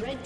Red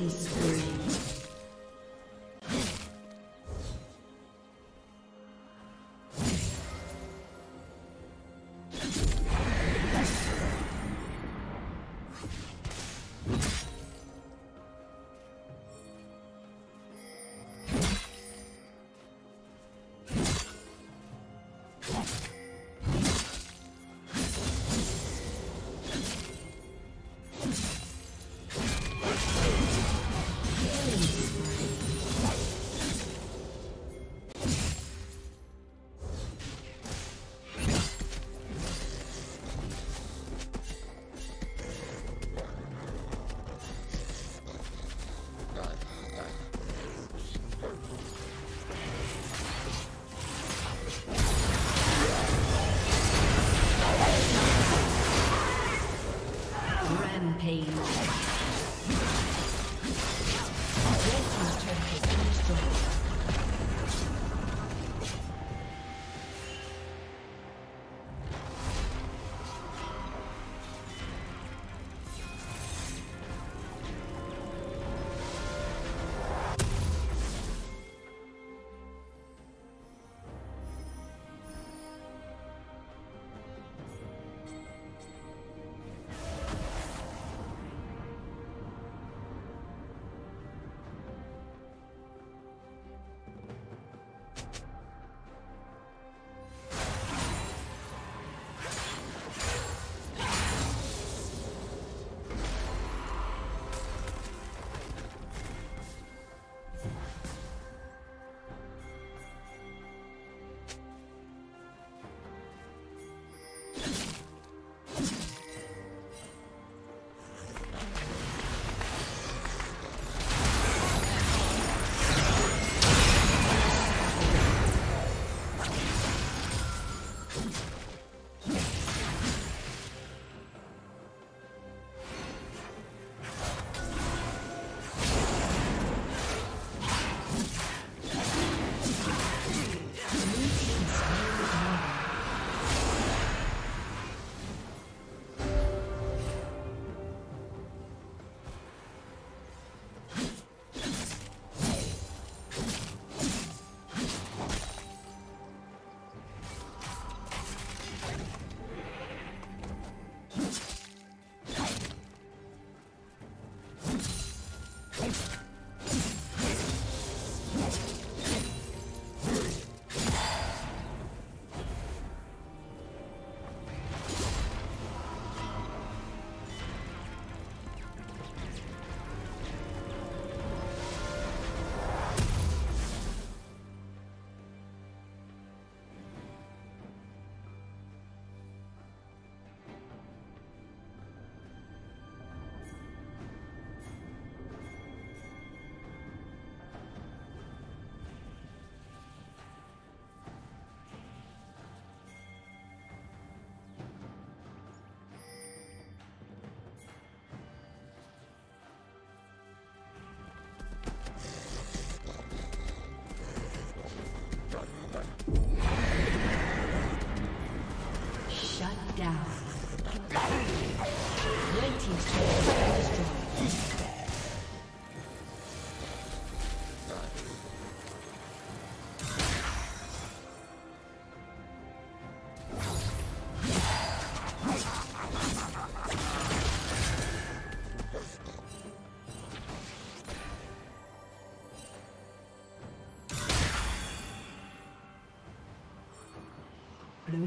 killing spree. Down. Red team's turret is destroyed. Blue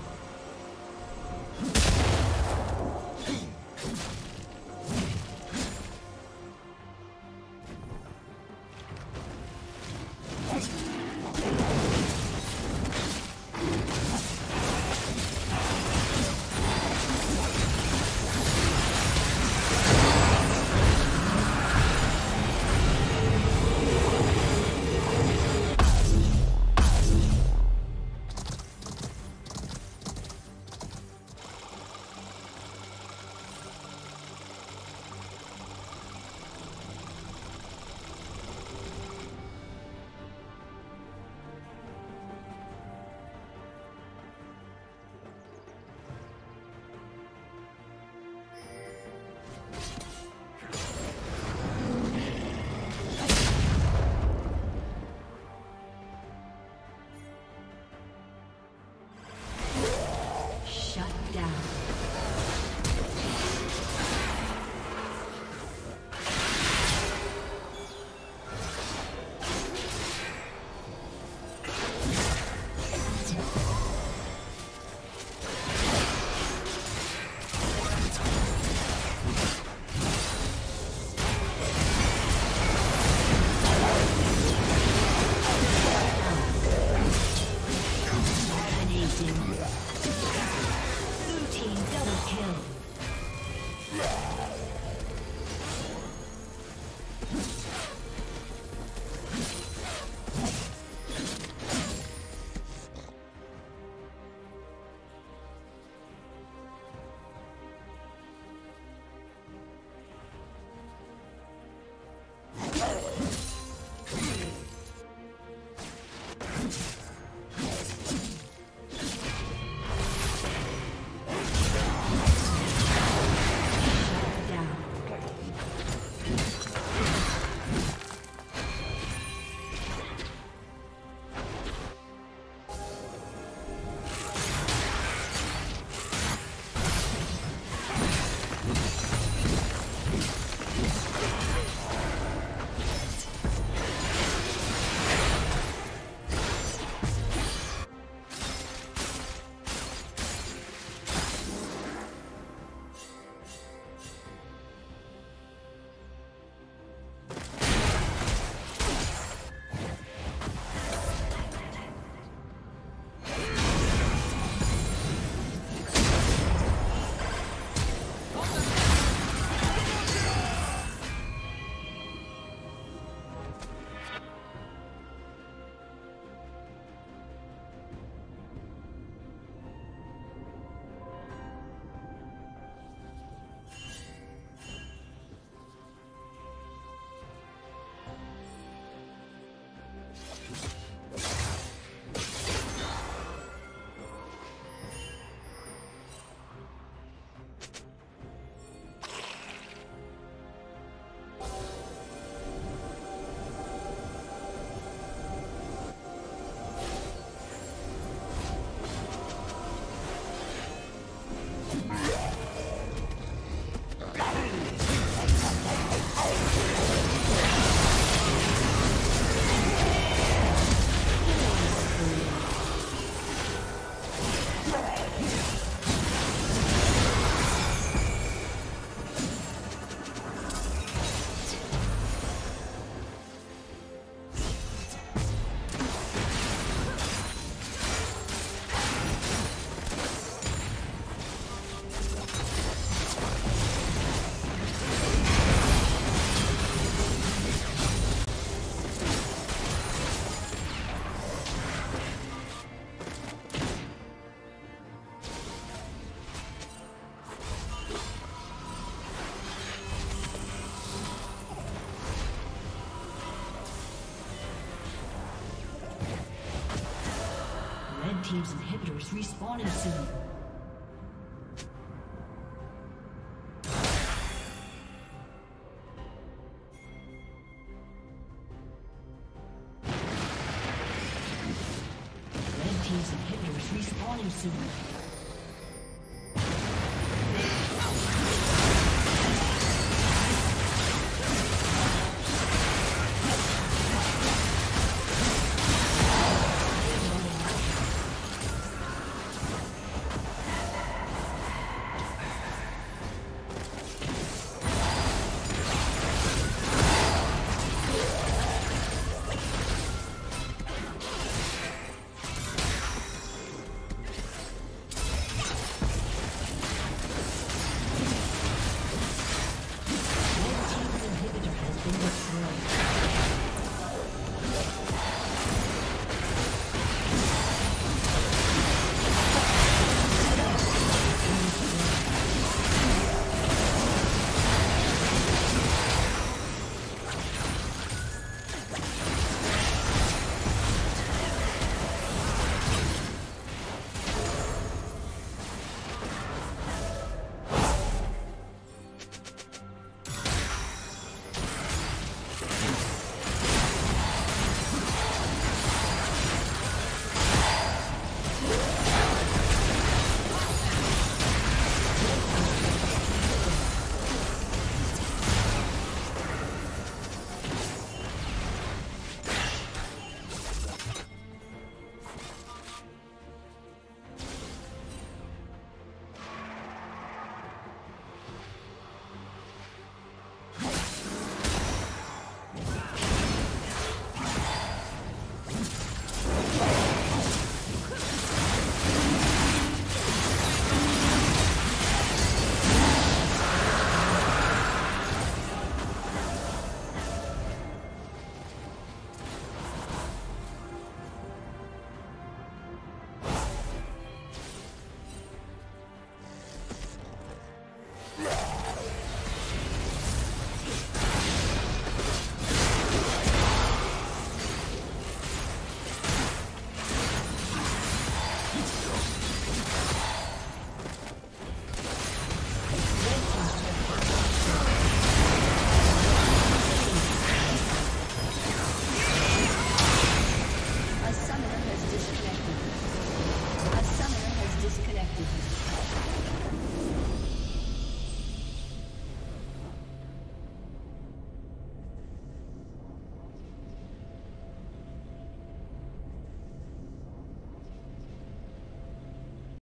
Team's inhibitors respawning soon. Red team's inhibitors respawning soon.